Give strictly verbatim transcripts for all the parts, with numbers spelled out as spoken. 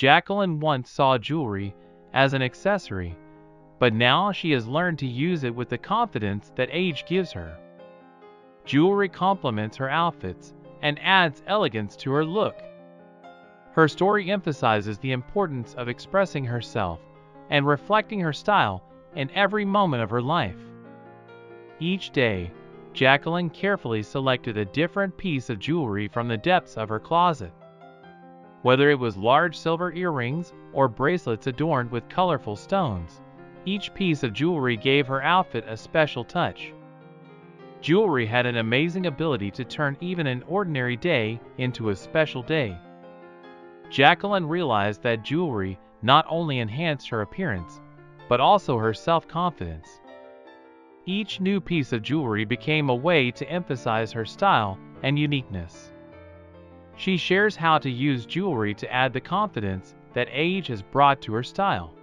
Jacqueline once saw jewelry as an accessory, but now she has learned to use it with the confidence that age gives her. Jewelry complements her outfits and adds elegance to her look. Her story emphasizes the importance of expressing herself and reflecting her style in every moment of her life. Each day, Jacqueline carefully selected a different piece of jewelry from the depths of her closet. Whether it was large silver earrings or bracelets adorned with colorful stones, each piece of jewelry gave her outfit a special touch. Jewelry had an amazing ability to turn even an ordinary day into a special day. Jacqueline realized that jewelry not only enhanced her appearance, but also her self-confidence. Each new piece of jewelry became a way to emphasize her style and uniqueness. She shares how to use jewelry to add the confidence that age has brought to her style.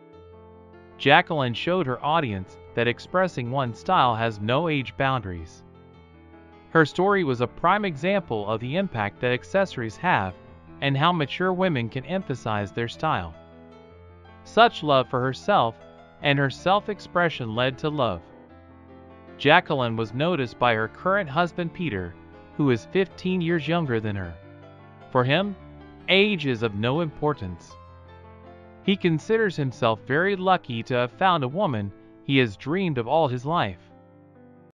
Jacqueline showed her audience that expressing one's style has no age boundaries. Her story was a prime example of the impact that accessories have and how mature women can emphasize their style. Such love for herself and her self-expression led to love. Jacqueline was noticed by her current husband Peter, who is fifteen years younger than her. For him, age is of no importance. He considers himself very lucky to have found a woman he has dreamed of all his life.